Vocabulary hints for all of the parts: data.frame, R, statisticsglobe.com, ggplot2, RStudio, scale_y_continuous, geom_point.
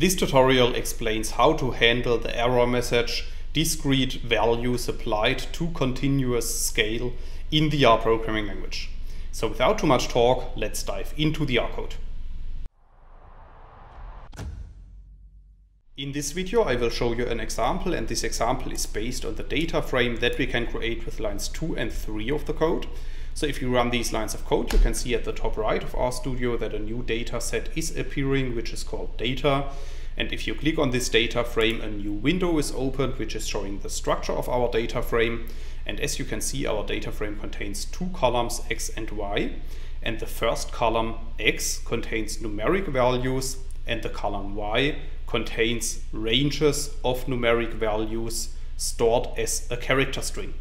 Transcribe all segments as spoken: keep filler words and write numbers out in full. This tutorial explains how to handle the error message discrete values applied to continuous scale in the R programming language. So without too much talk, let's dive into the R code. In this video I will show you an example, and this example is based on the data frame that we can create with lines two and three of the code. So if you run these lines of code, you can see at the top right of RStudio that a new data set is appearing, which is called data. And if you click on this data frame, a new window is opened, which is showing the structure of our data frame. And as you can see, our data frame contains two columns, X and Y. And the first column, X, contains numeric values, and the column Y contains ranges of numeric values stored as a character string.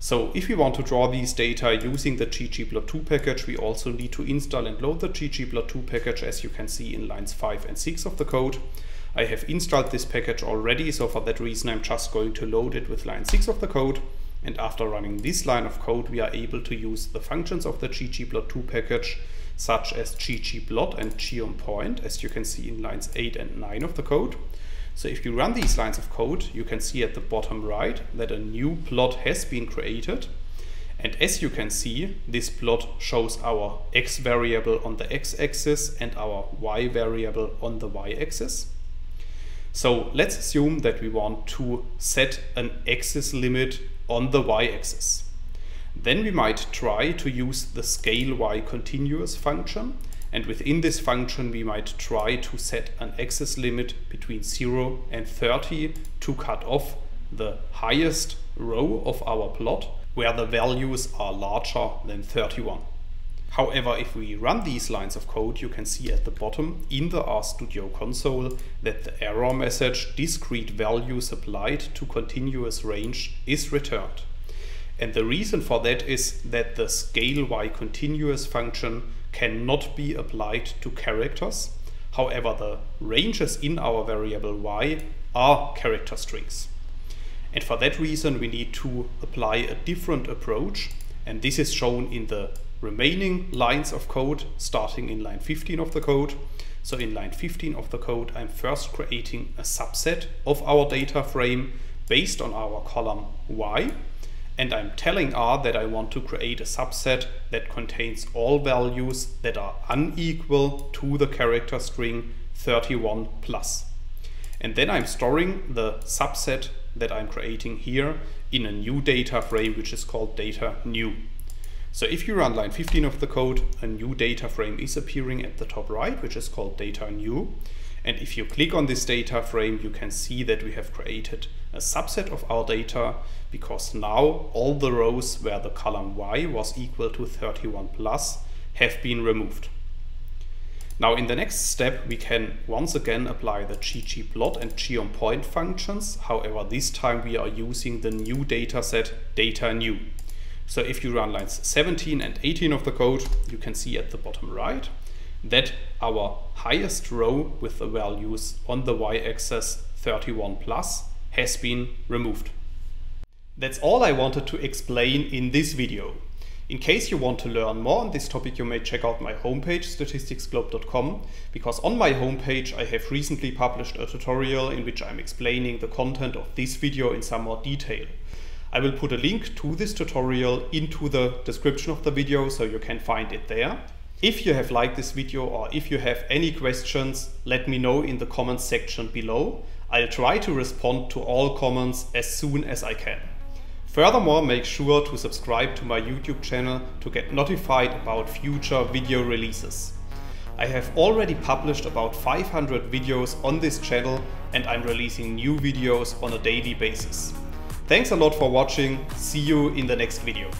So if we want to draw these data using the ggplot two package, we also need to install and load the ggplot two package, as you can see in lines five and six of the code. I have installed this package already, so for that reason I'm just going to load it with line six of the code. And after running this line of code, we are able to use the functions of the ggplot two package, such as ggplot and geom_point, as you can see in lines eight and nine of the code. So if you run these lines of code, you can see at the bottom right that a new plot has been created. And as you can see, this plot shows our X variable on the X axis and our Y variable on the Y axis. So let's assume that we want to set an axis limit on the Y axis. Then we might try to use the scale_y_continuous function, and within this function we might try to set an axis limit between zero and thirty to cut off the highest row of our plot, where the values are larger than thirty-one. However, if we run these lines of code, you can see at the bottom in the RStudio console that the error message discrete values applied to continuous range is returned. And the reason for that is that the scale_y_continuous function cannot be applied to characters. However, the ranges in our variable y are character strings. And for that reason, we need to apply a different approach. And this is shown in the remaining lines of code, starting in line fifteen of the code. So in line fifteen of the code, I'm first creating a subset of our data frame based on our column y. And I'm telling R that I want to create a subset that contains all values that are unequal to the character string thirty-one plus. And then I'm storing the subset that I'm creating here in a new data frame, which is called data new. So if you run line fifteen of the code, a new data frame is appearing at the top right, which is called data new. And if you click on this data frame, you can see that we have created a subset of our data, because now all the rows where the column y was equal to thirty-one plus have been removed. Now in the next step, we can once again apply the ggplot and geom_point functions. However, this time we are using the new data set data new. So if you run lines seventeen and eighteen of the code, you can see at the bottom right that our highest row with the values on the y-axis thirty-one plus has been removed. That's all I wanted to explain in this video. In case you want to learn more on this topic, you may check out my homepage statistics globe dot com, because on my homepage I have recently published a tutorial in which I'm explaining the content of this video in some more detail. I will put a link to this tutorial into the description of the video, so you can find it there. If you have liked this video, or if you have any questions, let me know in the comments section below. I'll try to respond to all comments as soon as I can. Furthermore, make sure to subscribe to my YouTube channel to get notified about future video releases. I have already published about five hundred videos on this channel, and I'm releasing new videos on a daily basis. Thanks a lot for watching. See you in the next video.